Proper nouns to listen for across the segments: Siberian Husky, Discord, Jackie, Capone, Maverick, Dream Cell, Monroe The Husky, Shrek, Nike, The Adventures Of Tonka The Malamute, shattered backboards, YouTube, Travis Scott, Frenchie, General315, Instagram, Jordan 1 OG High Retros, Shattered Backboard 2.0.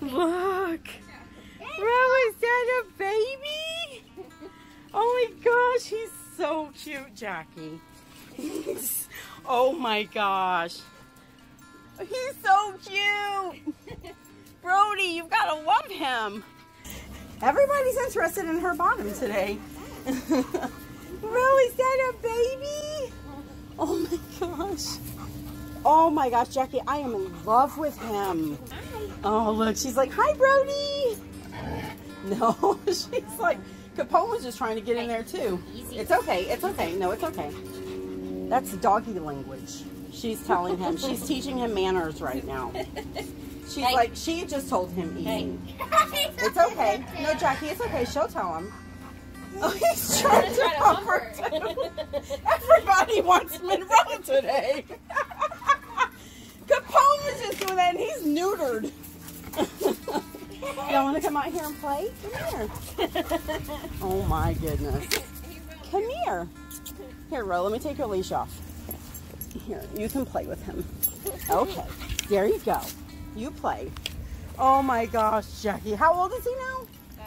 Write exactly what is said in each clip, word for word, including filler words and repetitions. Look. Wow, is that a baby? Oh my gosh, he's so cute, Jackie. Oh my gosh. He's so cute. Brody, you've got to love him. Everybody's interested in her bottom today. Bro, is that a baby? Oh my gosh. Oh my gosh, Jackie, I am in love with him. Oh look, she's like, hi Brody. No, she's like, Capone was just trying to get in there too. It's okay, it's okay, no, it's okay. That's doggy language. She's telling him, she's teaching him manners right now. She's hey. like, she just told him easy. Hey. It's okay. No, Jackie, it's okay. She'll tell him. Oh, he's trying to help her. Everybody wants Monroe today. Capone was just doing that, and he's neutered. Y'all want to come out here and play? Come here. Oh, my goodness. Come here. Here, Ro, let me take your leash off. Here, you can play with him. Okay, there you go. You play. Oh my gosh, Jackie. How old is he now? Uh,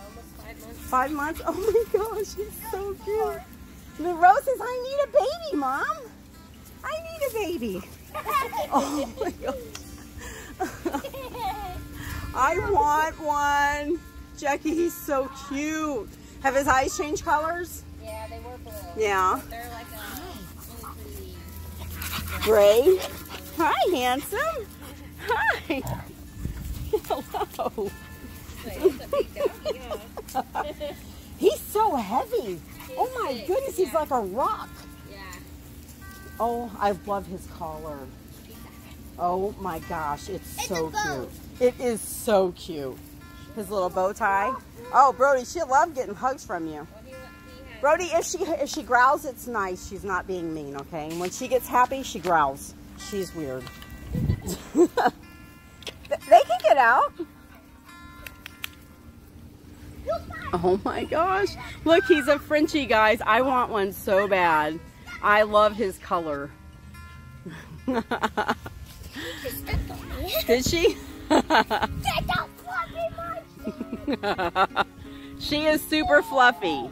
almost five months. Five months? Oh my gosh, he's so cute. Monroe says, I need a baby, Mom. I need a baby. Oh my gosh. I want one. Jackie, he's so cute. Have his eyes changed colors? Yeah, they were blue. Yeah. They're like a gray. Hi, handsome. Hi. Hello. He's so heavy. Oh my goodness, he's like a rock. Yeah. Oh, I love his collar. Oh my gosh, it's so cute. It is so cute. His little bow tie. Oh, Brody, she'll love getting hugs from you. Brody, if she if she growls, it's nice. She's not being mean, okay? And when she gets happy, she growls. She's weird. They can get out. Oh my gosh. Look, he's a Frenchie, guys. I want one so bad. I love his color. Did she? She is super fluffy.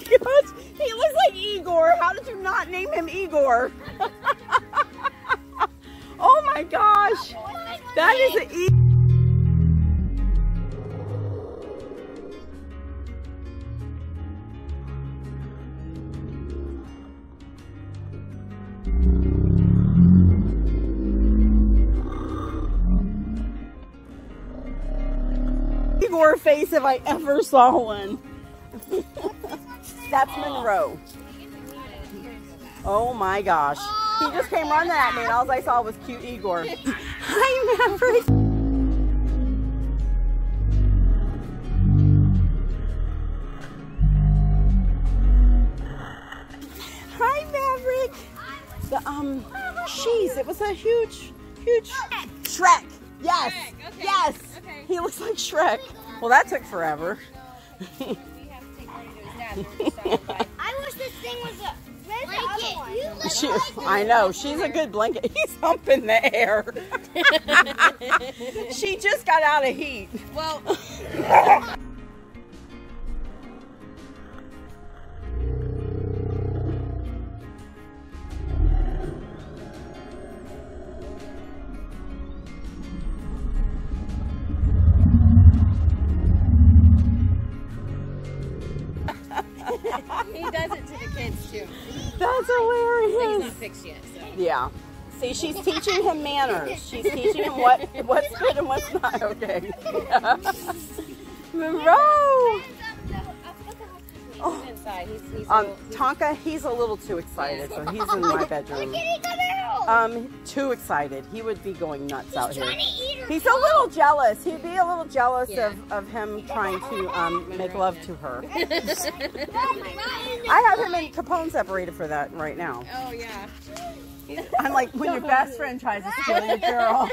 He looks like Igor. How did you not name him Igor? Oh my gosh. That is an Igor. Igor face if I ever saw one. That's Monroe. Oh my gosh. He just came running at me and all I saw was cute Igor. Hi, Maverick. Hi, Maverick. The, um, jeez, it was a huge, huge Shrek. Yes, yes. He looks like Shrek. Well, that took forever. I wish this thing was a blanket. She, I know, she's a good blanket. He's humping the air. She just got out of heat. Well. That's hilarious. He's not fixed yet, so. Yeah. See, she's teaching him manners. She's teaching him what what's good and what's not okay. Monroe. Oh. Um, Tonka, he's a little too excited, so he's in my bedroom. Um, too excited. He would be going nuts out here. He's trying to eat her. He's a little jealous. He'd be a little jealous yeah. of, of him trying to um, make love to her. I have him and Capone separated for that right now. Oh, yeah. I'm like, when your best friend tries to steal your girl.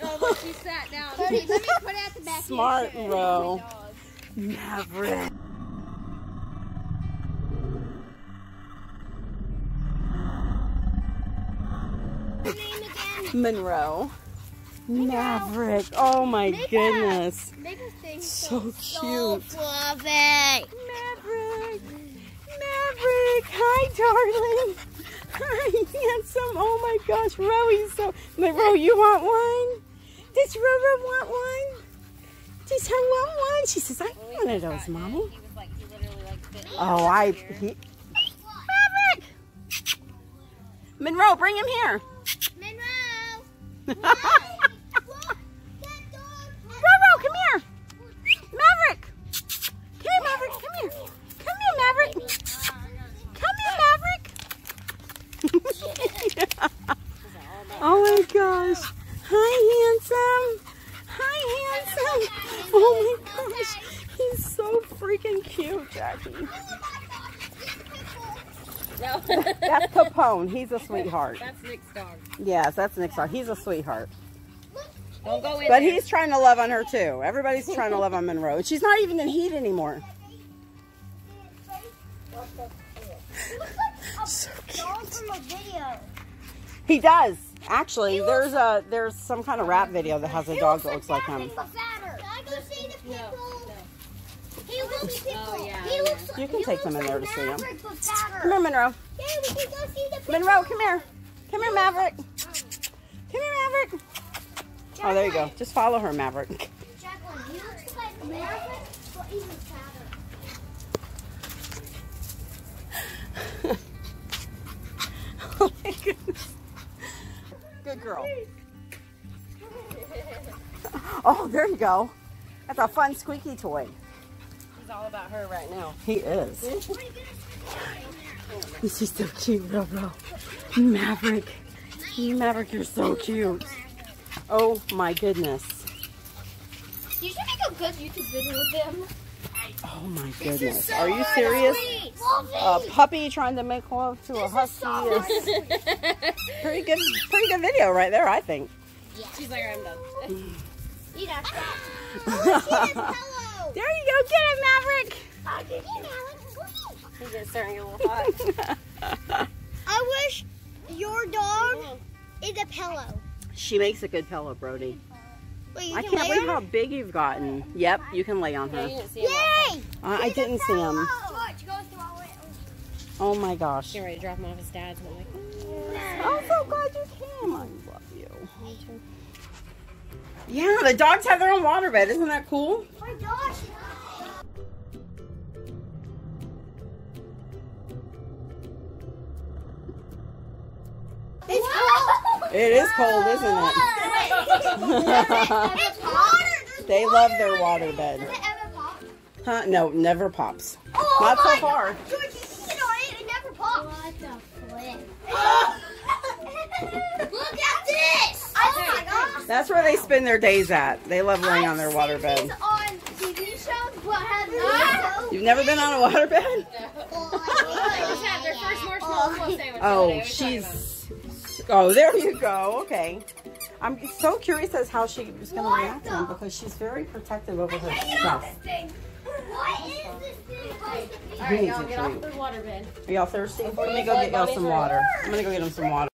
Oh, but she sat down. Let me put out the back. Smart, bro. Maverick. Monroe. Maverick. Oh my Make goodness. Make so, so cute. Love it. Maverick. Maverick. Hi, darling. Hi, handsome. Oh my gosh. Roe's so. Monroe, you want one? Does Roe want one? Does I want one? She says, I want one of those, mommy. Oh, I. He... Maverick. Monroe, bring him here. Monroe, come here. Maverick. Come here, Maverick. Come here. Come here, Maverick. Come here, Maverick. Oh my gosh. Hi, handsome. Hi, handsome. Oh my gosh. He's so freaking cute, Jackie. No. That's Capone. He's a sweetheart. That's Nick's dog. Yes, that's Nick's dog. He's a sweetheart. Don't go in. But there. He's trying to love on her too. Everybody's trying to love on Monroe. She's not even in heat anymore. So cute. He does. Actually, there's a there's some kind of rap video that has a dog that looks like him. He looks, oh, yeah, he looks, you can he take them in there like to Maverick see him. Come here, Monroe. Yeah, we can go see the Monroe, come here. Come here, Maverick. Come here, Maverick. Oh, there you go. Just follow her, Maverick. Jacqueline, he looks like Maverick, but even sadder. Oh, my goodness. Good girl. Oh, there you go. That's a fun squeaky toy. All about her right now. He is. This is so cute, bro, bro. Maverick. Maverick, you're so cute. Oh my goodness. You should make a good YouTube video with them. Oh my goodness. So Are you serious? A puppy trying to make love to this a husky so is pretty good pretty good video right there, I think. Yeah. She's like, I'm done. You got that. Oh, there you go, get it, Maverick! Oh, get it, Maverick. He's just starting to get a little hot. I wish your dog is a pillow. She makes a good pillow, Brody. Wait, I can can't believe how big you've gotten. Yep, you can lay on her. No, Yay! Uh, I didn't see him. Oh my gosh. Get ready to drop him off his dad's. I'm like, oh. I'm so glad you came. I love you. Yeah, the dogs have their own waterbed. Isn't that cool? My gosh. It's cold. It is cold, isn't it? It's water. They water. love their waterbed. Does it ever pop? Huh? No, never pops. Oh, Not so far. God. George, you sit on it. It never pops. What the flip? Look at this. That's where they spend their days at. They love laying I've on their waterbed. You've never been on a waterbed? Oh, she's. Oh, there you go. Okay. I'm so curious as how she was going to react to him because she's very protective over her stuff. What is this thing? All right, y'all get off the waterbed. Are y'all thirsty? Let me go get y'all some water. I'm going to go get them some water.